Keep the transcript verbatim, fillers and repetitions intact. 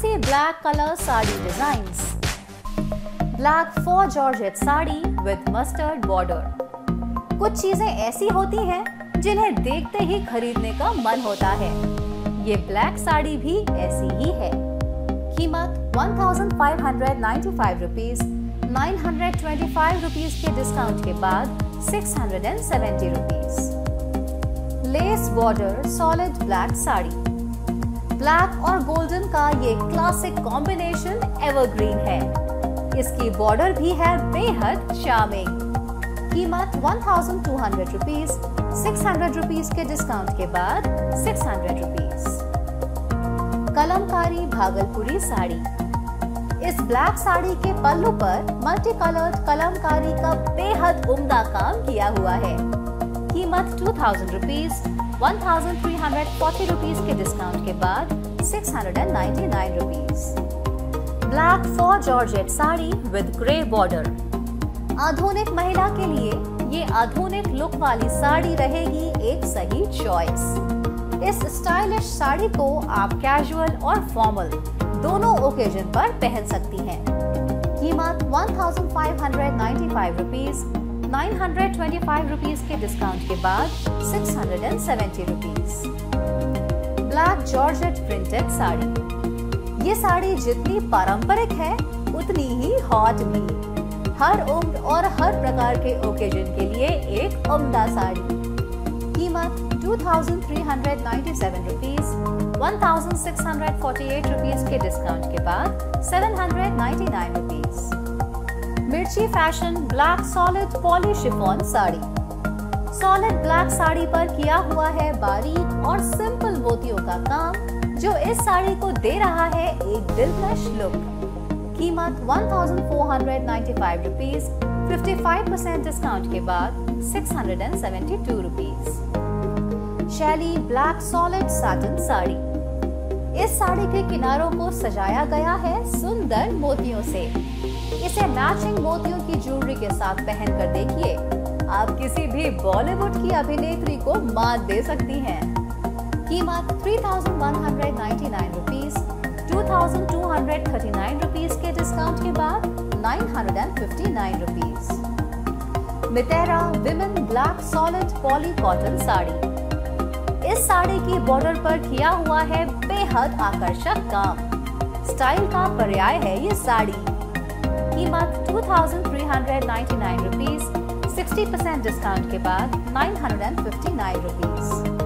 see black color sari designs. Black four georgette sari with mustard border. कुछ चीजें ऐसी होती हैं जिन्हें देखते ही खरीदने का मन होता है। ये ब्लैक साड़ी भी ऐसी ही है। कीमत पंद्रह सौ पचानवे रुपीस, नौ सौ पच्चीस रुपीस के डिस्काउंट के बाद छह सौ सत्तर rupees. Lace border solid black sari. Black और गोल्डन का ये क्लासिक कॉम्बिनेशन एवरग्रीन है। इसकी बॉर्डर भी है बेहद शार्मिंग। कीमत बारह सौ रुपीस, छह सौ रुपीस के डिस्काउंट के बाद छह सौ रुपीस। कलमकारी भागलपुरी साड़ी। इस ब्लैक साड़ी के पल्लू पर मल्टी कलर्ड कलमकारी का बेहद उम्दा काम किया हुआ है। कीमत दो हज़ार रुपीस, एक हज़ार तीन सौ चालीस रुपीस के डिस्काउंट के बाद छह सौ निन्यानवे rupees. Black for georgette sari with grey border. आधुनिक महिला के लिए ये आधुनिक लुक वाली साड़ी रहेगी एक सही चॉइस। इस स्टाइलिश साड़ी को आप कैजुअल और फॉर्मल दोनों ओकेजन पर पहन सकती हैं। कीमत पंद्रह सौ पचानवे रुपीस, नौ सौ पच्चीस रुपीस के डिस्काउंट के बाद छह सौ सत्तर rupees. Black georgette printed sari. ये साड़ी जितनी पारंपरिक है उतनी ही हॉट भी। हर उम्र और हर प्रकार के ओकेजन के लिए एक उम्दा साड़ी। कीमत दो हज़ार तीन सौ सत्तानवे रुपीस, एक हज़ार छह सौ अड़तालीस रुपीस के डिस्काउंट के बाद सात सौ निन्यानवे rupees. Mirchi fashion black solid poly chiffon sari. Solid black sari पर किया हुआ है बारीक और सिंपल मोतियों का काम, जो इस साड़ी को दे रहा है एक दिलकश लुक। कीमत एक हज़ार चार सौ पचानवे रुपीस, पचपन परसेंट डिस्काउंट के बाद छह सौ बहत्तर रुपीस। शैली ब्लैक सॉलिड साटन साड़ी। इस साड़ी के किनारों को सजाया गया है सुंदर मोतियों से। इसे मैचिंग मोतियों की ज्वेलरी के साथ पहनकर देखिए, आप किसी भी बॉलीवुड की अभिनेत्री को मात दे सकती हैं। कीमत तीन हज़ार एक सौ निन्यानवे रुपीस, दो हज़ार दो सौ उनतालीस रुपीस के डिस्काउंट के बाद नौ सौ उनसठ rupees. Mitera women black solid poly cotton sari. इस साड़ी की बॉर्डर पर किया हुआ है बेहद आकर्षक काम। स्टाइल का पर्याय है ये साड़ी। कीमत दो हज़ार तीन सौ निन्यानवे रुपीस, साठ परसेंट डिस्काउंट के बाद नौ सौ उनसठ रुपीस।